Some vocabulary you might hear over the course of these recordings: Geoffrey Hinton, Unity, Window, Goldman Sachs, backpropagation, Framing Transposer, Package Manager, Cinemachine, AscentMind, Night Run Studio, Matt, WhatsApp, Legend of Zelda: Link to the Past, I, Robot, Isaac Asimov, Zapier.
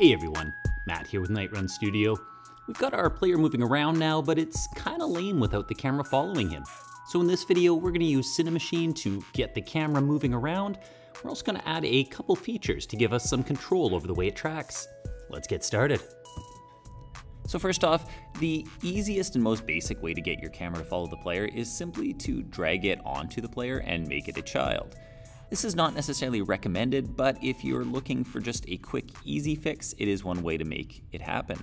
Hey everyone, Matt here with Night Run Studio. We've got our player moving around now, but it's kinda lame without the camera following him. So in this video, we're gonna use Cinemachine to get the camera moving around. We're also gonna add a couple features to give us some control over the way it tracks. Let's get started. So first off, the easiest and most basic way to get your camera to follow the player is simply to drag it onto the player and make it a child. This is not necessarily recommended, but if you're looking for just a quick, easy fix, it is one way to make it happen.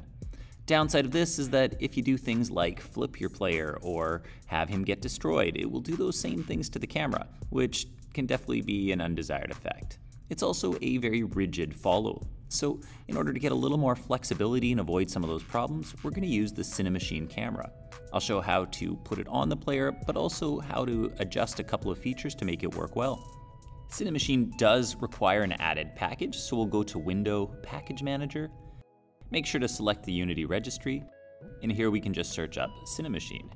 Downside of this is that if you do things like flip your player or have him get destroyed, it will do those same things to the camera, which can definitely be an undesired effect. It's also a very rigid follow. So in order to get a little more flexibility and avoid some of those problems, we're going to use the Cinemachine camera. I'll show how to put it on the player, but also how to adjust a couple of features to make it work well. Cinemachine does require an added package, so we'll go to Window, Package Manager. Make sure to select the Unity registry, and here we can just search up Cinemachine.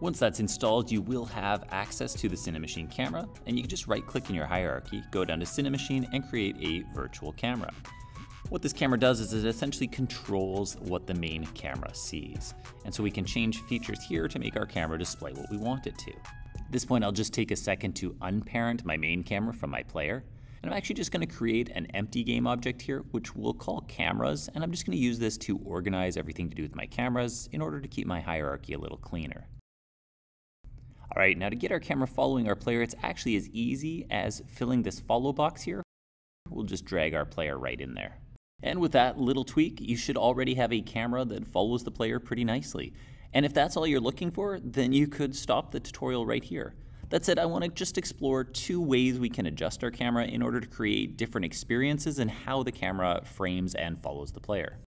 Once that's installed, you will have access to the Cinemachine camera, and you can just right-click in your hierarchy, go down to Cinemachine, and create a virtual camera. What this camera does is it essentially controls what the main camera sees, and so we can change features here to make our camera display what we want it to. At this point, I'll just take a second to unparent my main camera from my player. And I'm actually just going to create an empty game object here, which we'll call cameras. And I'm just going to use this to organize everything to do with my cameras in order to keep my hierarchy a little cleaner. All right, now to get our camera following our player, it's actually as easy as filling this follow box here. We'll just drag our player right in there. And with that little tweak, you should already have a camera that follows the player pretty nicely. And if that's all you're looking for, then you could stop the tutorial right here. That said, I want to just explore two ways we can adjust our camera in order to create different experiences and how the camera frames and follows the player.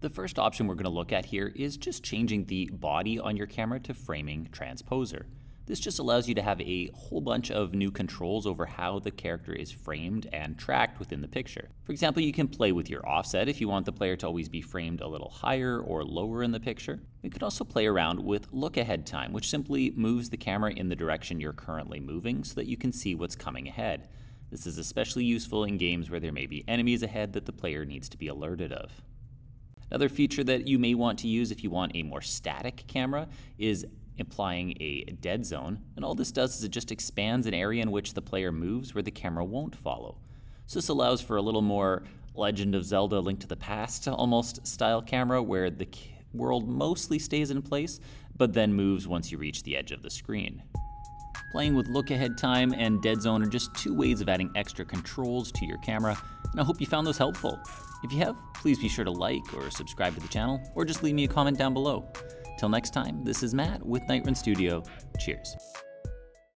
The first option we're going to look at here is just changing the body on your camera to framing transposer. This just allows you to have a whole bunch of new controls over how the character is framed and tracked within the picture. For example, you can play with your offset if you want the player to always be framed a little higher or lower in the picture. You can also play around with look ahead time, which simply moves the camera in the direction you're currently moving so that you can see what's coming ahead. This is especially useful in games where there may be enemies ahead that the player needs to be alerted of. Another feature that you may want to use if you want a more static camera is implying a dead zone, and all this does is it just expands an area in which the player moves where the camera won't follow. So this allows for a little more Legend of Zelda: Link to the Past almost style camera where the world mostly stays in place, but then moves once you reach the edge of the screen. Playing with look ahead time and dead zone are just two ways of adding extra controls to your camera, and I hope you found those helpful. If you have, please be sure to like or subscribe to the channel, or just leave me a comment down below. Till next time, this is Matt with Night Run Studio. Cheers.